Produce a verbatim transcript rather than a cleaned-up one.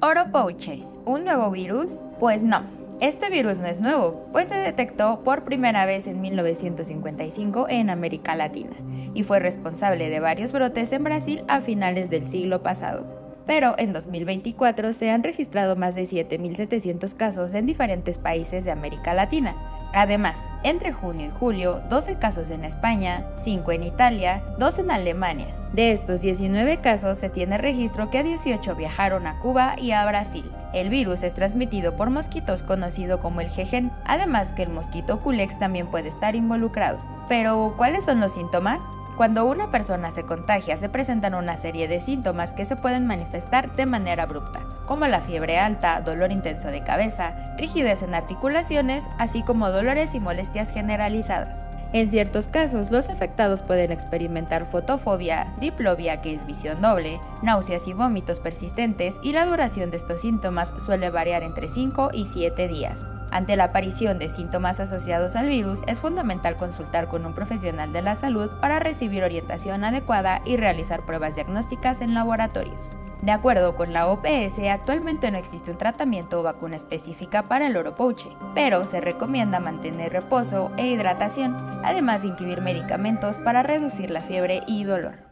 Oropouche, ¿un nuevo virus? Pues no, este virus no es nuevo, pues se detectó por primera vez en mil novecientos cincuenta y cinco en América Latina y fue responsable de varios brotes en Brasil a finales del siglo pasado. Pero en dos mil veinticuatro se han registrado más de siete mil setecientos casos en diferentes países de América Latina. Además, entre junio y julio, doce casos en España, cinco en Italia, dos en Alemania. De estos diecinueve casos se tiene registro que dieciocho viajaron a Cuba y a Brasil. El virus es transmitido por mosquitos conocido como el jejen, además que el mosquito culex también puede estar involucrado. Pero, ¿cuáles son los síntomas? Cuando una persona se contagia, se presentan una serie de síntomas que se pueden manifestar de manera abrupta, como la fiebre alta, dolor intenso de cabeza, rigidez en articulaciones, así como dolores y molestias generalizadas. En ciertos casos, los afectados pueden experimentar fotofobia, diplopía, que es visión doble, náuseas y vómitos persistentes, y la duración de estos síntomas suele variar entre cinco y siete días. Ante la aparición de síntomas asociados al virus, es fundamental consultar con un profesional de la salud para recibir orientación adecuada y realizar pruebas diagnósticas en laboratorios. De acuerdo con la O P S, actualmente no existe un tratamiento o vacuna específica para el oropouche, pero se recomienda mantener reposo e hidratación, además de incluir medicamentos para reducir la fiebre y dolor.